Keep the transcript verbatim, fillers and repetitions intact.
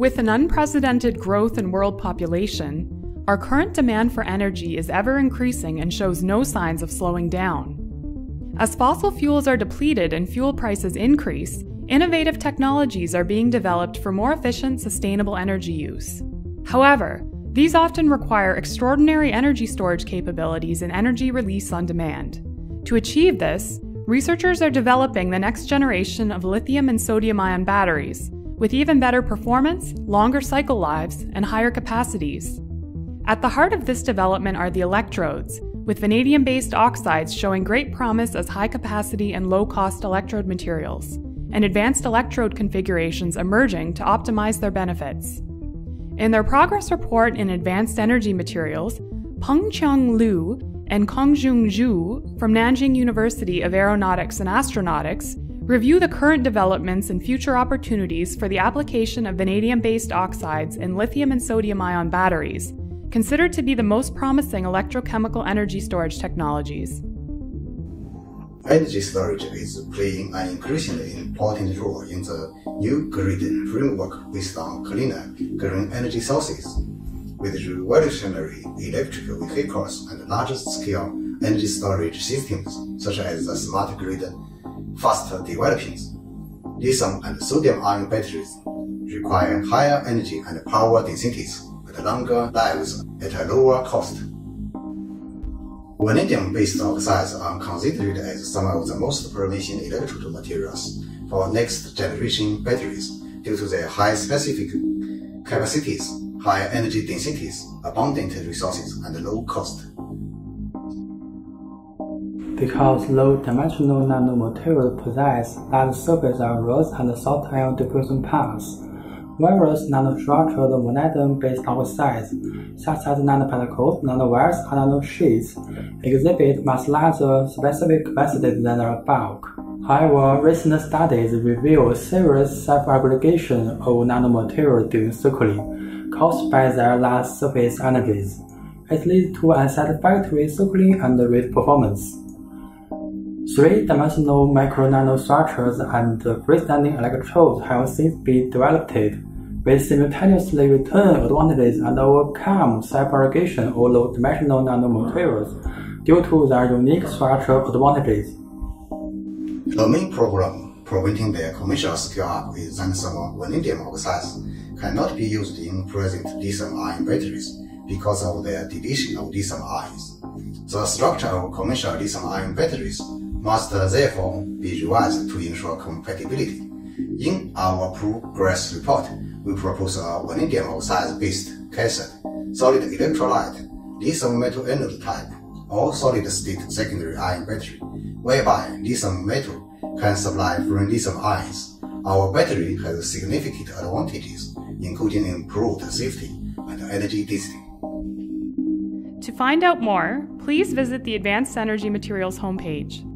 With an unprecedented growth in world population, our current demand for energy is ever increasing and shows no signs of slowing down. As fossil fuels are depleted and fuel prices increase, innovative technologies are being developed for more efficient, sustainable energy use. However, these often require extraordinary energy storage capabilities and energy release on demand. To achieve this, researchers are developing the next generation of lithium and sodium-ion batteries, with even better performance, longer cycle lives, and higher capacities. At the heart of this development are the electrodes, with vanadium-based oxides showing great promise as high-capacity and low-cost electrode materials, and advanced electrode configurations emerging to optimize their benefits. In their progress report in Advanced Energy Materials, Pengcheng Liu and Kongjun Zhu from Nanjing University of Aeronautics and Astronautics review the current developments and future opportunities for the application of vanadium-based oxides in lithium and sodium-ion batteries, considered to be the most promising electrochemical energy storage technologies. Energy storage is playing an increasingly important role in the new grid framework based on cleaner, green energy sources. With revolutionary electric vehicles and large-scale energy storage systems, such as the smart grid, fast developing, lithium and sodium-ion batteries require higher energy and power densities, but longer lives at a lower cost. Vanadium-based oxides are considered as some of the most promising electrode materials for next-generation batteries due to their high specific capacities, high energy densities, abundant resources, and low cost. Because low-dimensional nanomaterials possess large surface areas and soft ion diffusion paths, various nanostructured vanadium-based oxides, such as nanoparticles, nanowires, and nanosheets, exhibit much larger specific capacities than their bulk. However, recent studies reveal serious self-aggregation of nanomaterials during circling, caused by their large surface energies. It leads to unsatisfactory circling and rate performance. Three-dimensional micro-nanostructures and freestanding electrodes have since been developed, which simultaneously return advantages and overcome self-aggregation or low-dimensional nanomaterials due to their unique structural advantages. The main problem preventing their commercial scale-up is that some vanadium oxides cannot be used in present lithium-ion batteries because of their deletion of lithium ions. The structure of commercial lithium-ion batteries must therefore be revised to ensure compatibility. In our progress report, we propose a vanadium oxide-based cathode, solid electrolyte, lithium metal anode type, or solid-state secondary ion battery, whereby lithium metal can supply free lithium ions. Our battery has significant advantages, including improved safety and energy density. To find out more, please visit the Advanced Energy Materials homepage.